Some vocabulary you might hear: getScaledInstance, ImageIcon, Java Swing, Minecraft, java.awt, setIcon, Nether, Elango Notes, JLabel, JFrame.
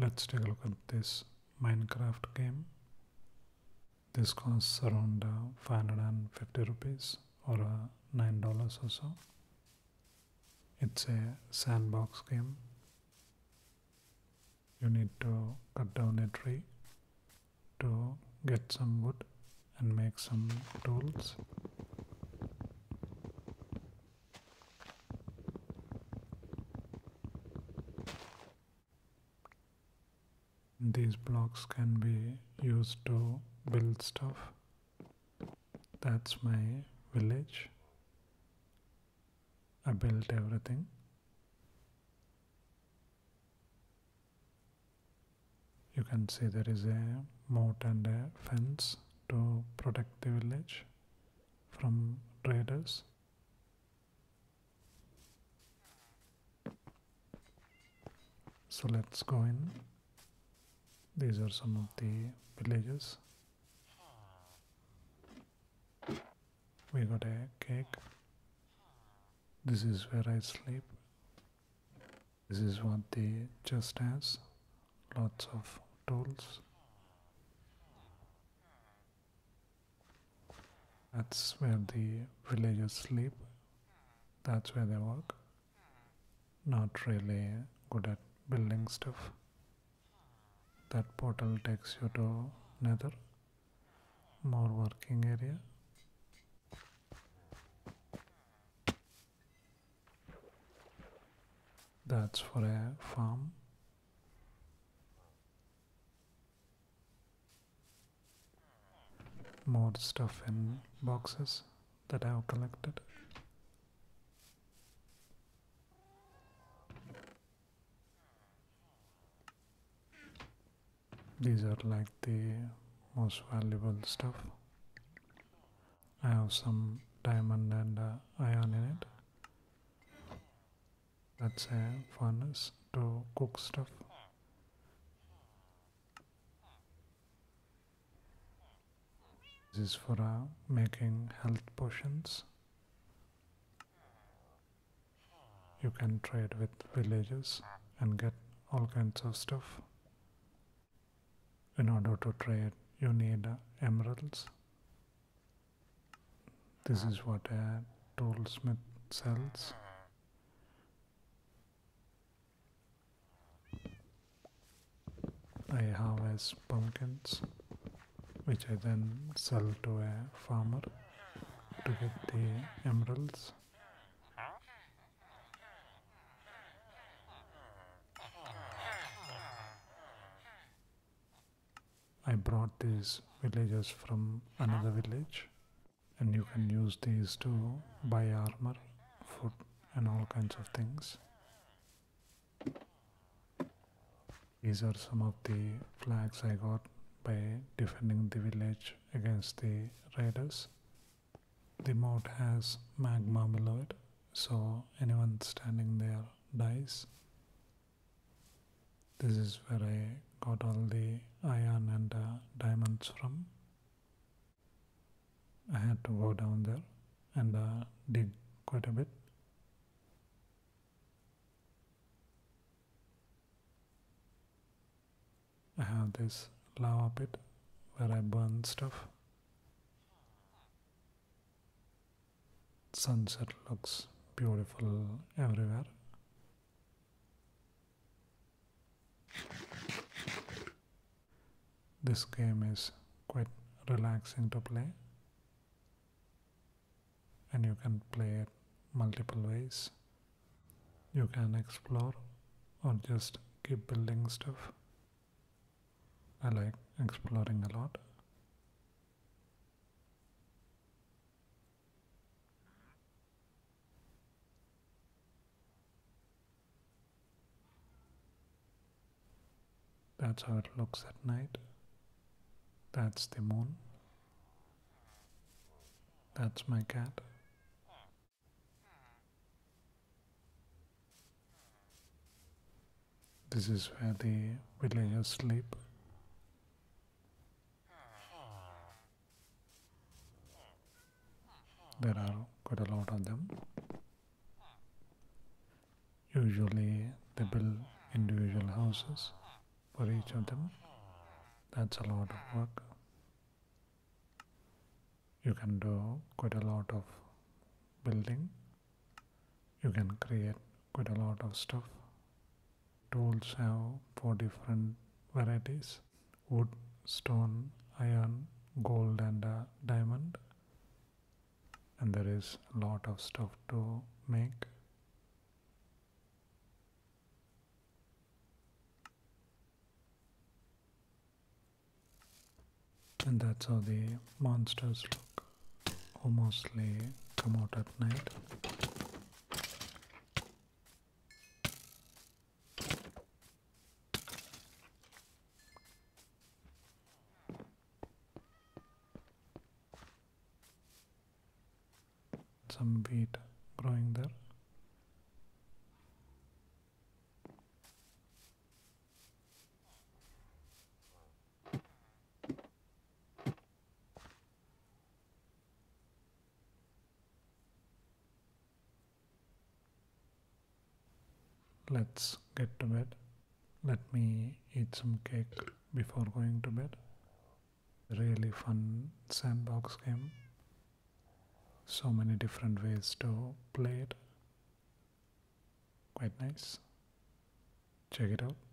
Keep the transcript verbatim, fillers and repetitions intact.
Let's take a look at this Minecraft game. This costs around uh, five hundred fifty rupees or uh, nine dollars or so. It's a sandbox game. You need to cut down a tree to get some wood and make some tools. These blocks can be used to build stuff. That's my village. I built everything. You can see there is a moat and a fence to protect the village from raiders. So let's go in. These are some of the villages. We got a cake. This is where I sleep. This is what the chest has. Lots of tools. That's where the villagers sleep. That's where they work. Not really good at building stuff. That portal takes you to Nether. More working area. That's for a farm. More stuff in boxes that I have collected. These are like the most valuable stuff. I have some diamond and uh, iron in it. That's a furnace to cook stuff. This is for uh, making health potions. You can trade with villagers and get all kinds of stuff. In order to trade, you need uh, emeralds. This is what a toolsmith sells. I harvest pumpkins, which I then sell to a farmer to get the emeralds. I brought these villagers from another village, and you can use these to buy armor, food and all kinds of things. These are some of the flags I got by defending the village against the raiders. The moat has magma below it, so anyone standing there dies. This is where I got all the iron and uh, diamonds from. I had to go down there and uh, dig quite a bit. I have this lava pit where I burn stuff. Sunset looks beautiful everywhere. This game is quite relaxing to play, and you can play it multiple ways. You can explore or just keep building stuff. I like exploring a lot. That's how it looks at night. That's the moon. That's my cat. This is where the villagers sleep. There are quite a lot of them. Usually they build individual houses. for each of them. That's a lot of work. You can do quite a lot of building. You can create quite a lot of stuff. Tools have four different varieties: wood, stone, iron, gold and uh, diamond. And there is a lot of stuff to make. And that's how the monsters look, who mostly come out at night. Some wheat growing there. Let's get to bed. Let me eat some cake before going to bed. Really fun sandbox game. So many different ways to play it. Quite nice. Check it out.